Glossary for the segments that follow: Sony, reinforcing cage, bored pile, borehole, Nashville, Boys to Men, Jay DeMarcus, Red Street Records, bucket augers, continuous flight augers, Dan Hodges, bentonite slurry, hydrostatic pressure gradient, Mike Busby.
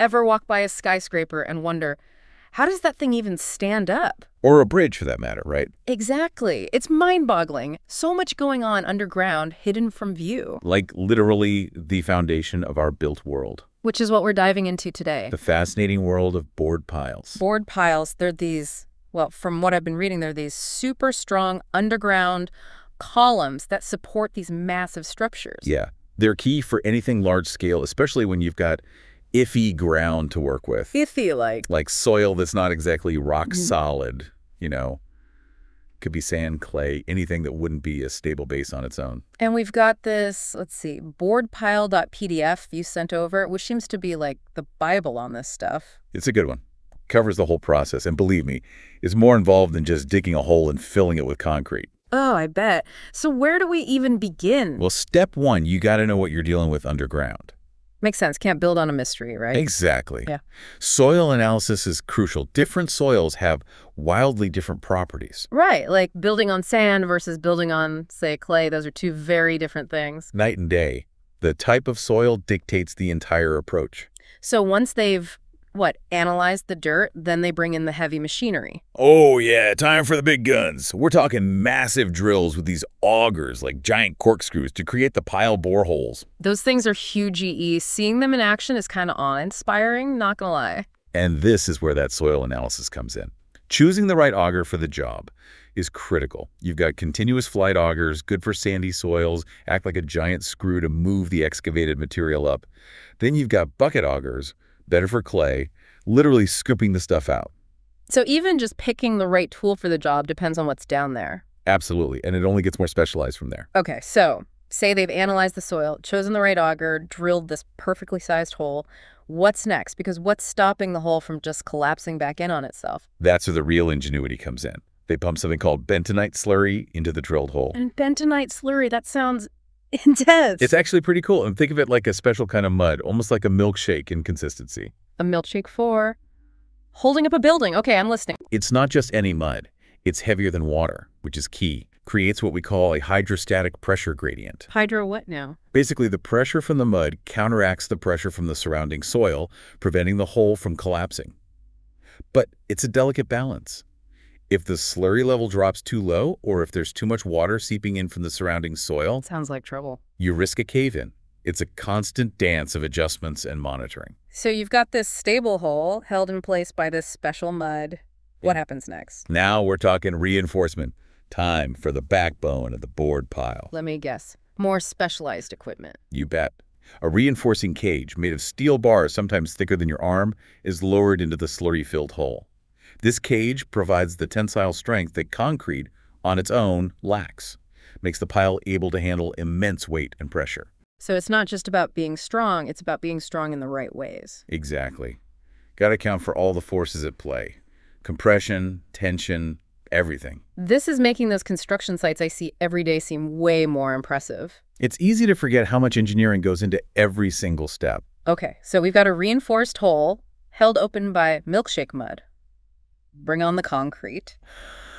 Ever walk by a skyscraper and wonder, how does that thing even stand up? Or a bridge, for that matter, right? Exactly. It's mind-boggling. So much going on underground, hidden from view. Like literally the foundation of our built world. Which is what we're diving into today. The fascinating world of board piles. Board piles, they're these, well, from what I've been reading, they're these super strong underground columns that support these massive structures. Yeah. They're key for anything large-scale, especially when you've got iffy ground to work with. Iffy, like? Like soil that's not exactly rock solid, you know. Could be sand, clay, anything that wouldn't be a stable base on its own. And we've got this, let's see, boardpile.pdf you sent over, which seems to be like the Bible on this stuff. It's a good one. Covers the whole process, and believe me, it's more involved than just digging a hole and filling it with concrete. Oh, I bet. So where do we even begin? Well, step one, you got to know what you're dealing with underground. Makes sense. Can't build on a mystery, right? Exactly. Yeah. Soil analysis is crucial. Different soils have wildly different properties. Right. Like building on sand versus building on, say, clay. Those are two very different things. Night and day. The type of soil dictates the entire approach. So once they've, what, analyzed the dirt, then they bring in the heavy machinery. Oh, yeah. Time for the big guns. We're talking massive drills with these augers, like giant corkscrews, to create the pile boreholes. Those things are huge. Seeing them in action is kind of awe-inspiring, not gonna lie. And this is where that soil analysis comes in. Choosing the right auger for the job is critical. You've got continuous flight augers, good for sandy soils, act like a giant screw to move the excavated material up. Then you've got bucket augers, better for clay, literally scooping the stuff out. So even just picking the right tool for the job depends on what's down there. Absolutely, and it only gets more specialized from there. Okay, so say they've analyzed the soil, chosen the right auger, drilled this perfectly sized hole. What's next? Because what's stopping the hole from just collapsing back in on itself? That's where the real ingenuity comes in. They pump something called bentonite slurry into the drilled hole. And bentonite slurry, that sounds intense. It's actually pretty cool. And think of it like a special kind of mud, almost like a milkshake in consistency. A milkshake for holding up a building. Okay, I'm listening. It's not just any mud. It's heavier than water, which is key. Creates what we call a hydrostatic pressure gradient. Hydro what now? Basically, the pressure from the mud counteracts the pressure from the surrounding soil, preventing the hole from collapsing. But it's a delicate balance. If the slurry level drops too low, or if there's too much water seeping in from the surrounding soil, sounds like trouble. You risk a cave-in. It's a constant dance of adjustments and monitoring. So you've got this stable hole held in place by this special mud. What happens next? Now we're talking reinforcement. Time for the backbone of the board pile. Let me guess. More specialized equipment. You bet. A reinforcing cage made of steel bars, sometimes thicker than your arm, is lowered into the slurry-filled hole. This cage provides the tensile strength that concrete on its own lacks, makes the pile able to handle immense weight and pressure. So it's not just about being strong, it's about being strong in the right ways. Exactly. Got to account for all the forces at play. Compression, tension, everything. This is making those construction sites I see every day seem way more impressive. It's easy to forget how much engineering goes into every single step. Okay, so we've got a reinforced hole held open by milkshake mud. Bring on the concrete.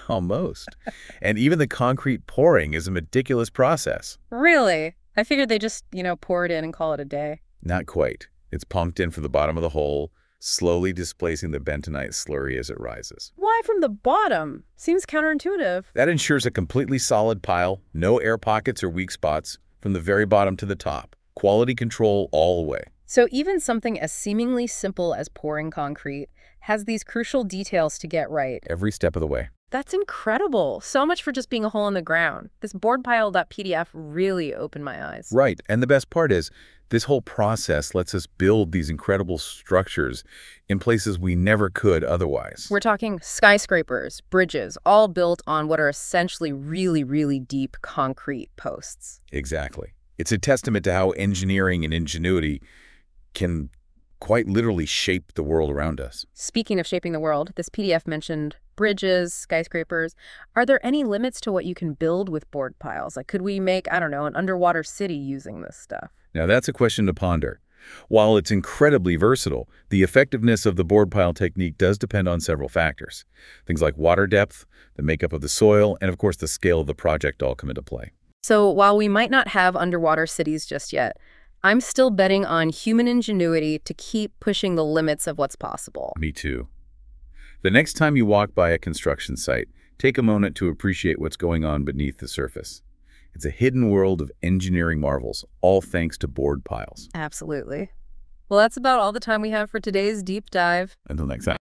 Almost. And even the concrete pouring is a meticulous process. Really? I figured they just, you know, pour it in and call it a day. Not quite. It's pumped in from the bottom of the hole, slowly displacing the bentonite slurry as it rises. Why from the bottom? Seems counterintuitive. That ensures a completely solid pile, no air pockets or weak spots, from the very bottom to the top. Quality control all the way. So even something as seemingly simple as pouring concrete has these crucial details to get right. Every step of the way. That's incredible. So much for just being a hole in the ground. This boardpile.pdf really opened my eyes. Right. And the best part is this whole process lets us build these incredible structures in places we never could otherwise. We're talking skyscrapers, bridges, all built on what are essentially really, really deep concrete posts. Exactly. It's a testament to how engineering and ingenuity can quite literally shape the world around us. Speaking of shaping the world, this PDF mentioned bridges, skyscrapers. Are there any limits to what you can build with board piles? Like, could we make, I don't know, an underwater city using this stuff? Now, that's a question to ponder. While it's incredibly versatile, the effectiveness of the board pile technique does depend on several factors. Things like water depth, the makeup of the soil, and of course the scale of the project all come into play. So while we might not have underwater cities just yet, I'm still betting on human ingenuity to keep pushing the limits of what's possible. Me too. The next time you walk by a construction site, take a moment to appreciate what's going on beneath the surface. It's a hidden world of engineering marvels, all thanks to board piles. Absolutely. Well, that's about all the time we have for today's deep dive. Until next time.